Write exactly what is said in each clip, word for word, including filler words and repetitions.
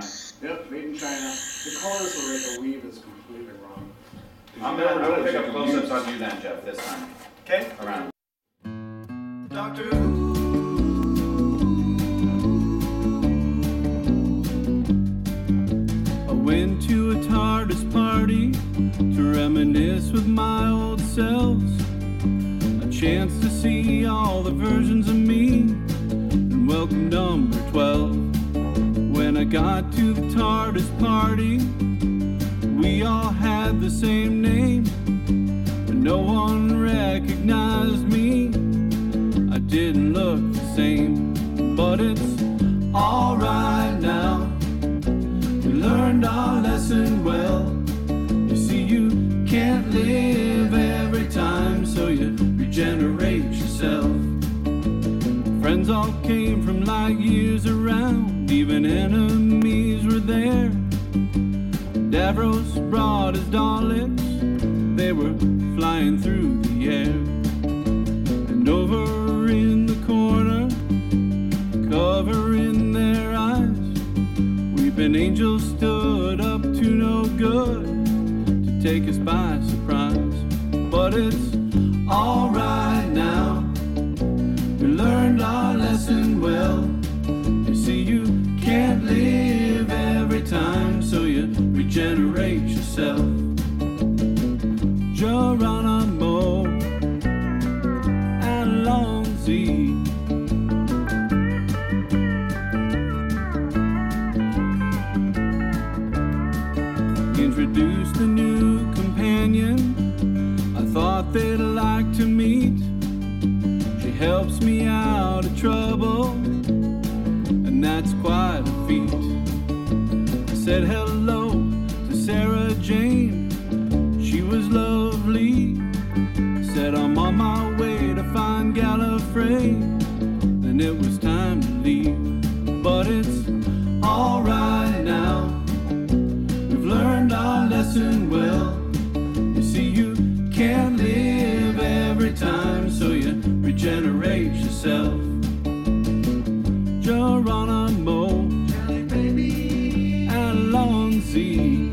China. Yep, made in China. The colors are like a weave is completely wrong. I'm going to pick up close-ups on you then, Jeff, this time. Okay? Around. Doctor Who. I went to a TARDIS party to reminisce with my old selves. A chance to see all the versions of me and welcome number twelve. When I got to the TARDIS party, we all had the same name, and no one recognized me. I didn't look the same, but it's all right now. We learned our lesson well. You see, you can't live every time, so you regenerate yourself. Friends all came from light years around, even enemies were there. Davros brought his Daleks, they were flying through the air. And over in the corner, covering their eyes, Weeping Angels stood up to no good, to take us by surprise. But it's all right now, we learned our lesson well. You see, you can't live every time, so you regenerate yourself. Geronimo, Allons-y. Introduced the new companion I thought they'd like to meet. She helps me out of trouble, and that's quite a feat. I said hello to Sarah Jane, she was lovely. Said I'm on my way to find Gallifrey, and it was time to leave. But it's all right now, we've learned our lesson well. You see, you can't live every time, so you regenerate yourself. Geronimo, Jelly Baby, Allons-y.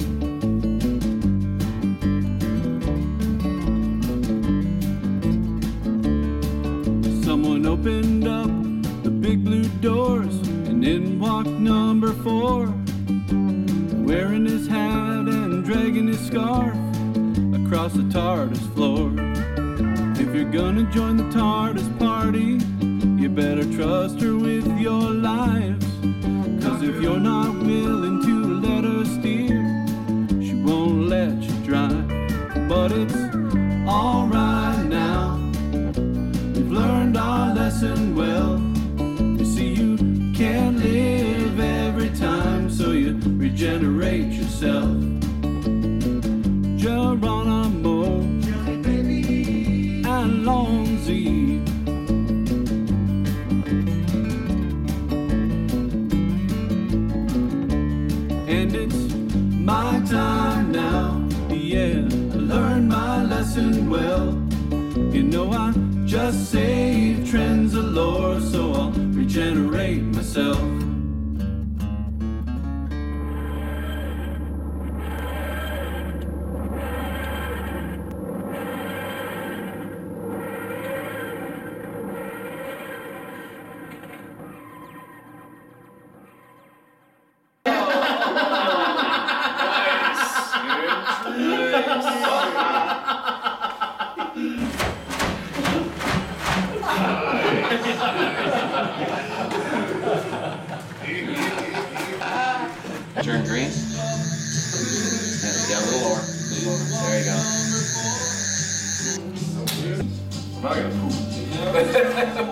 Someone opened up the big blue doors, and in walked number four, wearing his hat and dragging his scarf across the TARDIS floor. If you're gonna join the TARDIS party, you better trust her with your lives. Cause if you're not willing to let her steer, she won't let you drive. But it's alright now, we've learned our lesson well. You see, you can't live every time, so you regenerate yourself. Geronimo, Jelly Baby, Allons-y. And it's my time now, yeah, I learned my lesson well. You know I just saved trends allure, so I'll regenerate myself. Turn green. Yeah, a little lower. A little lower. There you go. I'm not gonna poop.